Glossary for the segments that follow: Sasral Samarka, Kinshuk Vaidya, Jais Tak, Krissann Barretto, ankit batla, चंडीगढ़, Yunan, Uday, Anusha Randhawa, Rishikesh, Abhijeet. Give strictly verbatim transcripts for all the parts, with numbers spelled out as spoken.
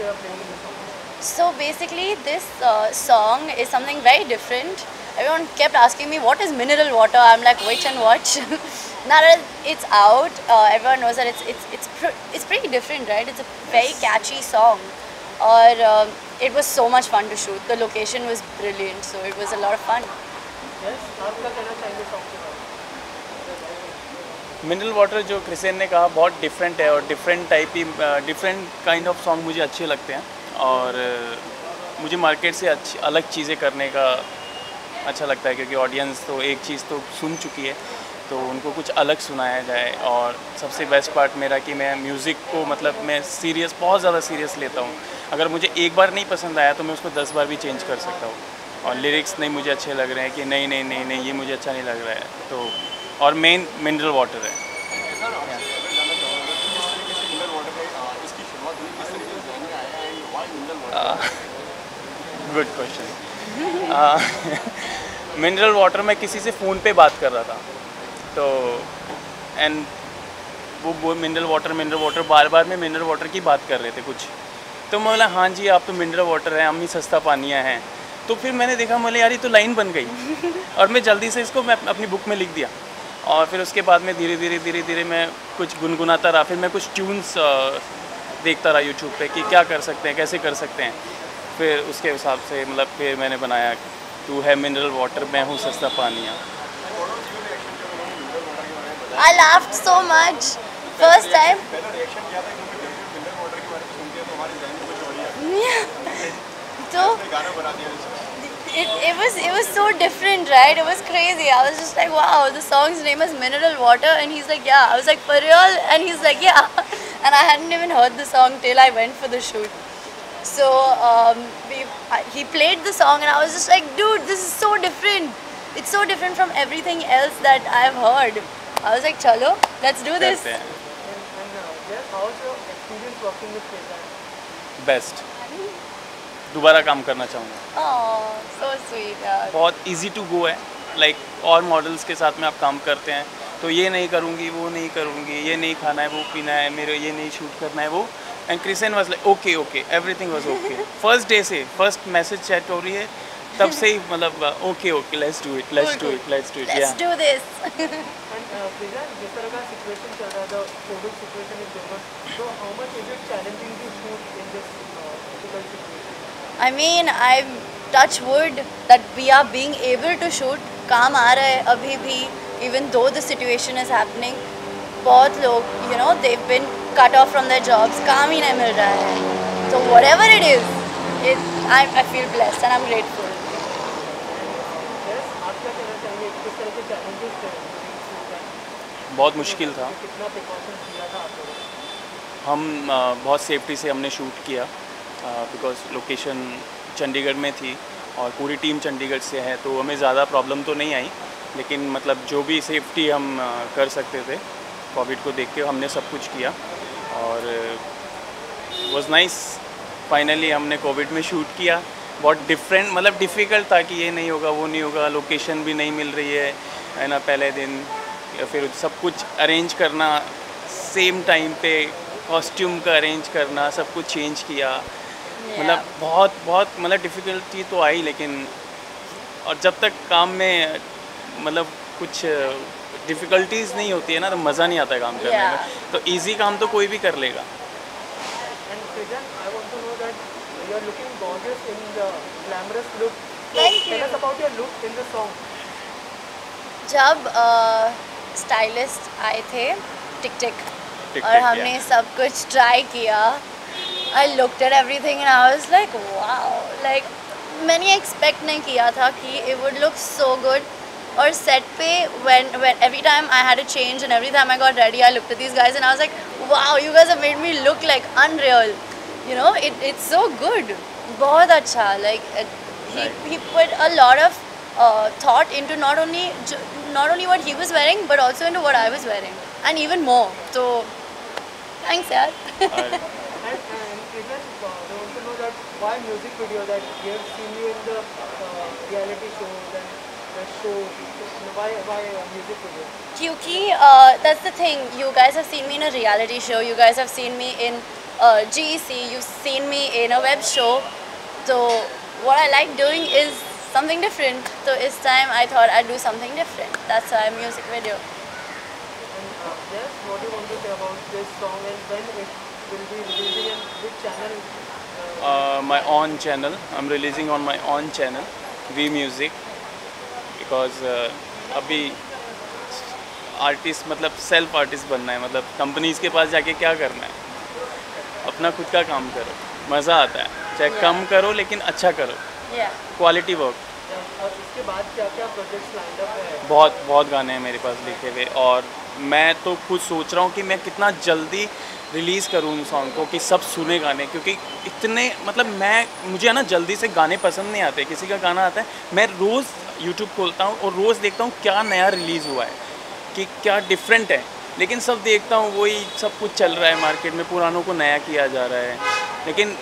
you are playing this song? So basically this uh, song is something very different. Everyone kept asking me what is mineral water. I'm like wait and watch. Now that it's out, uh, everyone knows that it's it's it's pr it's pretty different, right? It's a very catchy song. Or uh, it was so much fun to shoot. The location was brilliant, so it was a lot of fun. Yes, आपका कहना चाहिए song के बारे में? Mineral water जो क्रिसेन ने कहा बहुत different है और different type he different kind of song मुझे अच्छे लगते हैं और मुझे market से अच्छी अलग चीज़ें करने का अच्छा लगता है क्योंकि audience तो एक चीज़ तो सुन चुकी है तो उनको कुछ अलग सुनाया जाए और सबसे बेस्ट पार्ट मेरा कि मैं म्यूज़िक को मतलब मैं सीरियस बहुत ज़्यादा सीरियस लेता हूँ अगर मुझे एक बार नहीं पसंद आया तो मैं उसको दस बार भी चेंज कर सकता हूँ और लिरिक्स नहीं मुझे अच्छे लग रहे हैं कि नहीं नहीं नहीं नहीं ये मुझे अच्छा नहीं लग रहा है तो और मेन मिनरल वाटर है गुड क्वेश्चन मिनरल वाटर मैं किसी से फ़ोन पे बात कर रहा था तो एंड वो मिनरल वाटर मिनरल वाटर बार बार में मिनरल वाटर की बात कर रहे थे कुछ तो मैं बोला हाँ जी आप तो मिनरल वाटर हैं हम ही सस्ता पानियाँ हैं तो फिर मैंने देखा बोले यार ये तो लाइन बन गई और मैं जल्दी से इसको मैं अपनी बुक में लिख दिया और फिर उसके बाद में धीरे धीरे धीरे धीरे मैं कुछ गुनगुनाता रहा फिर मैं कुछ ट्यून्स देखता रहा यूट्यूब पर कि क्या कर सकते हैं कैसे कर सकते हैं फिर उसके हिसाब से मतलब फिर मैंने बनाया तू है मिनरल वाटर मैं हूँ सस्ता पानियाँ I laughed so much first time. Yeah. So it it was it was so different, right? It was crazy. I was just like, wow. The song's name is Mineral Water, and he's like, yeah. I was like, for real? And he's like, yeah. And I hadn't even heard the song till I went for the shoot. So um, we I, he played the song, and I was just like, dude, this is so different. It's so different from everything else that I've heard. I was like, "Chalo, let's do this." And, and now, yes, how's your experience working with Krissann? Best. दोबारा काम करना चाहूँगा. Oh, so sweet. Yeah. बहुत easy to go है. Like और models के साथ में आप काम करते हैं, तो ये नहीं करूँगी, वो नहीं करूँगी, ये नहीं खाना है, वो पीना है, मेरे ये नहीं shoot करना है वो. And Krissann was like, "Okay, okay, everything was okay." First day से, first message chat हो रही है, तब से ही मतलब, "Okay, okay, let's do it, let's do it, let's do it." Let's do this. जिस तरह का सिचुएशन चल रहा था COVID situation is different so how much is it challenging to shoot in this difficult situation I mean I touch wood that we are being able to shoot काम आ रहा है अभी भी even though the situation is happening बहुत लोग you know they have been cut off from their jobs काम ही नहीं मिल रहा है so whatever it is it I I feel blessed and I am grateful yes आप क्या कहना चाहेंगे किस तरह के चैलेंजेस थे बहुत मुश्किल था हम बहुत सेफ्टी से हमने शूट किया बिकॉज लोकेशन चंडीगढ़ में थी और पूरी टीम चंडीगढ़ से है तो हमें ज़्यादा प्रॉब्लम तो नहीं आई लेकिन मतलब जो भी सेफ्टी हम कर सकते थे कोविड को देख के हमने सब कुछ किया और वाज नाइस फाइनली हमने कोविड में शूट किया बहुत डिफरेंट मतलब डिफ़िकल्ट था कि ये नहीं होगा वो नहीं होगा लोकेशन भी नहीं मिल रही है है ना पहले दिन फिर सब कुछ अरेंज करना सेम टाइम पे कॉस्ट्यूम का अरेंज करना सब कुछ चेंज किया मतलब yeah. बहुत बहुत मतलब डिफ़िकल्टी तो आई लेकिन और जब तक काम में मतलब कुछ डिफ़िकल्टीज नहीं होती है ना तो मज़ा नहीं आता काम करने yeah. में तो इजी काम तो कोई भी कर लेगा जब स्टाइलिस्ट uh, आए थे टिक टिक और हमने yeah. सब कुछ ट्राई किया I looked at everything and I was like wow like मैंने एक्सपेक्ट नहीं किया था कि it would look so good और सेट पे when when every time I had a change and every time I got ready I looked at these guys and I was like wow you guys have made me look like unreal you know it it's so good बहुत अच्छा like he put a lot of thought into not only not only what he was wearing but also into what I was wearing and even more so thanks yaar and Krissann I want to know that why music video that we have seen you in the uh, reality shows and the show why why music video kyunki uh, that's the thing you guys have seen me in a reality show you guys have seen me in uh, G E C, you've seen me in a web show. So what I like doing is something different. So this time I thought I'd do something different. That's why music video. Uh, yes, what do you want to say about this song and when it will be releasing and which channel? Uh, my own channel. I'm releasing on my own channel, V Music, because uh, अभी artist मतलब self artist बनना है, मतलब companies के पास जाके क्या करना है, अपना खुद का काम करो, मज़ा आता है, चाहे yeah. कम करो लेकिन अच्छा करो, क्वालिटी yeah. वर्क। और इसके बाद क्या क्या प्रोजेक्ट्स लाइंड अप है? बहुत बहुत गाने हैं मेरे पास लिखे हुए और मैं तो खुद सोच रहा हूँ कि मैं कितना जल्दी रिलीज़ करूँ उन सॉन्ग को कि सब सुने गाने, क्योंकि इतने मतलब मैं मुझे है ना जल्दी से गाने पसंद नहीं आते। किसी का गाना आता है मैं रोज़ यूट्यूब खोलता हूँ और रोज़ देखता हूँ क्या नया रिलीज़ हुआ है कि क्या डिफरेंट है, लेकिन सब देखता हूँ वही सब कुछ चल रहा है मार्केट में, पुरानों को नया किया जा रहा है, लेकिन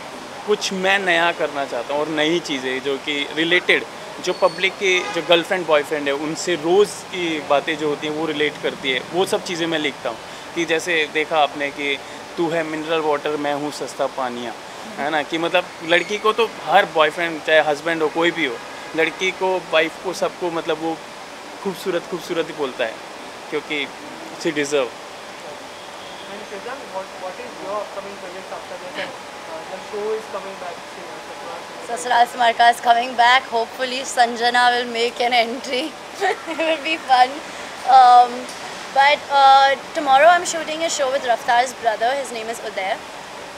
कुछ मैं नया करना चाहता हूँ और नई चीज़ें जो कि रिलेटेड जो पब्लिक के जो गर्लफ्रेंड बॉयफ्रेंड है उनसे रोज़ की बातें जो होती हैं वो रिलेट करती है, वो सब चीज़ें मैं लिखता हूँ। कि जैसे देखा आपने कि तू है मिनरल वाटर मैं हूँ सस्ता पानिया, है ना, कि मतलब लड़की को तो हर बॉयफ्रेंड चाहे हस्बैंड हो कोई भी हो, लड़की को वाइफ को सबको मतलब वो खूबसूरत खूबसूरत ही बोलता है क्योंकि she deserve. Sasral Samarka is coming back. Hopefully, Sanjana will make an entry. It will be fun. Um, but uh, tomorrow, I'm shooting a show with Raftar's brother. His name is Uday.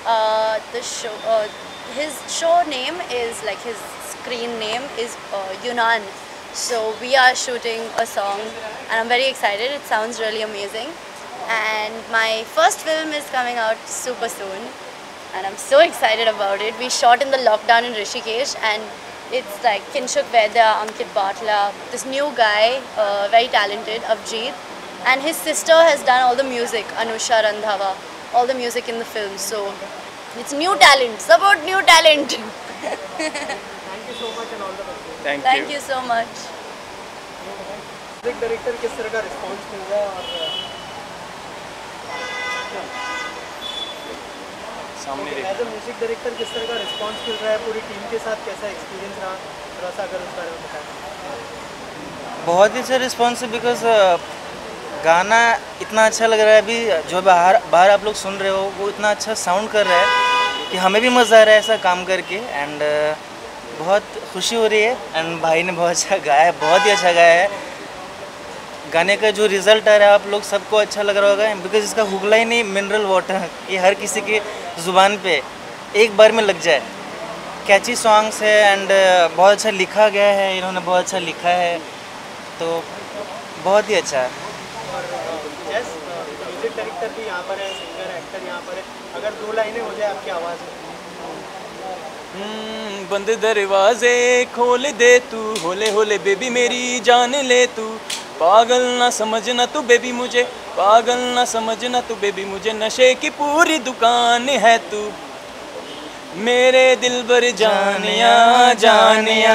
Uh, the show, uh, his show name is like his screen name is uh, Yunan. So we are shooting a song, and I'm very excited. It sounds really amazing. And my first film is coming out super soon. And I'm so excited about it. We shot in the lockdown in Rishikesh and it's like Kinshuk Vaidya, Ankit Batla, this new guy, uh, very talented, Abhijeet. And his sister has done all the music, Anusha Randhawa, all the music in the film. So it's new talent, support new talent. Thank you so much and all the best. Thank you. Thank you so much. Music director, किस तरह का response मिल रहा है और सामने देखिए as a music director किस तरह का रिस्पांस मिल रहा है, पूरी टीम के साथ कैसा एक्सपीरियंस रहा, थोड़ा सा अगर उस बारे में बताएं। बहुत ही अच्छा रिस्पांस है बिकॉज गाना इतना अच्छा लग रहा है, अभी जो बाहर बाहर आप लोग सुन रहे हो वो इतना अच्छा साउंड कर रहा है कि हमें भी मज़ा आ रहा है ऐसा काम करके एंड बहुत खुशी हो रही है। एंड भाई ने बहुत अच्छा गाया है, बहुत ही अच्छा गाया है, गाने का जो रिज़ल्ट आ रहा है आप लोग सबको अच्छा लग रहा होगा बिकॉज इसका हुगला ही नहीं, मिनरल वाटर ये हर किसी के ज़ुबान पे एक बार में लग जाए। कैची सॉन्ग्स है एंड बहुत अच्छा लिखा गया है, इन्होंने बहुत अच्छा लिखा है तो बहुत ही अच्छा है। यस, म्यूजिक डायरेक्टर भी यहाँ पर है, सिंगर एक्टर यहाँ पर है, अगर दो लाइनें हो जाए आपकी आवाज़ में। बंद दरवाजे खोल दे तू, होले होले बेबी मेरी जान ले तू, पागल ना समझना तू बेबी मुझे, पागल ना समझना तू बेबी मुझे, नशे की पूरी दुकान है तू मेरे दिल भर जानिया जानिया,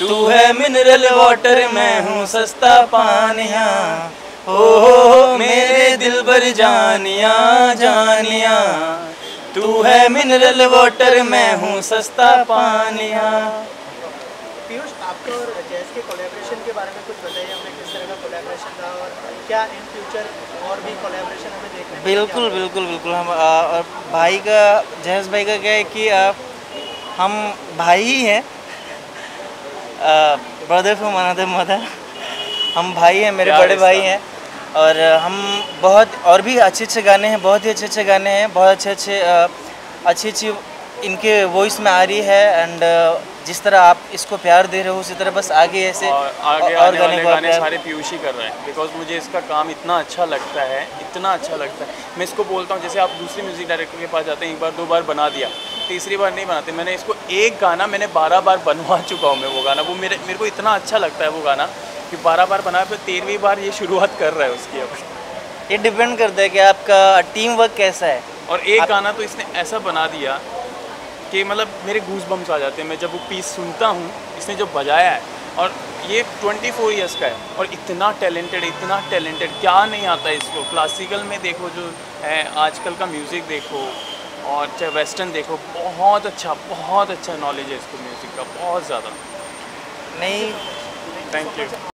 तू है मिनरल वाटर मैं हूँ सस्ता पानिया, ओ मेरे दिल भर जानिया जानिया, तू है मिनरल वाटर मैं हूँ सस्ता पानिया। पीयूष, आपको और जैस के कोलैबोरेशन के बारे में कुछ बताइए, हमने किस तरह का कोलैबोरेशन रहा और क्या इन फ्यूचर और भी कोलैबोरेशन हमें देखने को? बिल्कुल बिल्कुल बिल्कुल हम आ, और भाई का जैस भाई का क्या है कि आ, हम भाई ही हैं, ब्रदर फ्रॉम अनदर मदर, हम भाई हैं, मेरे बड़े भाई हैं और हम बहुत और भी अच्छे अच्छे गाने हैं, बहुत ही अच्छे अच्छे गाने हैं, बहुत अच्छे अच्छे अच्छी अच्छी इनके वॉइस में आ रही है एंड जिस तरह आप इसको प्यार दे रहे हो उसी तरह बस आगे ऐसे और आगे और गाने गाने सारे पीयूष ही कर रहे हैं बिकॉज मुझे इसका काम इतना अच्छा लगता है, इतना अच्छा लगता है। मैं इसको बोलता हूँ जैसे आप दूसरे म्यूज़िक डायरेक्टर के पास जाते हैं, एक बार दो बार बना दिया, तीसरी बार नहीं बनाते। मैंने इसको एक गाना मैंने बारह बार बनवा चुका हूँ मैं, वो गाना वो मेरे मेरे को इतना अच्छा लगता है वो गाना कि बारह बार बनाया, फिर तेरहवीं बार ये शुरुआत कर रहा है उसकी। अब ये डिपेंड करता है कि आपका टीम वर्क कैसा है। और एक गाना तो इसने ऐसा बना दिया कि मतलब मेरे गूज बम्स आ जाते हैं मैं जब वो पीस सुनता हूँ, इसने जो बजाया है। और ये चौबीस इयर्स का है और इतना टैलेंटेड इतना टैलेंटेड क्या नहीं आता है इसको। क्लासिकल में देखो जो है, आजकल का म्यूज़िक देखो, और चाहे वेस्टर्न देखो, बहुत अच्छा बहुत अच्छा नॉलेज है इसको म्यूज़िक का, बहुत ज़्यादा। नहीं, थैंक यू।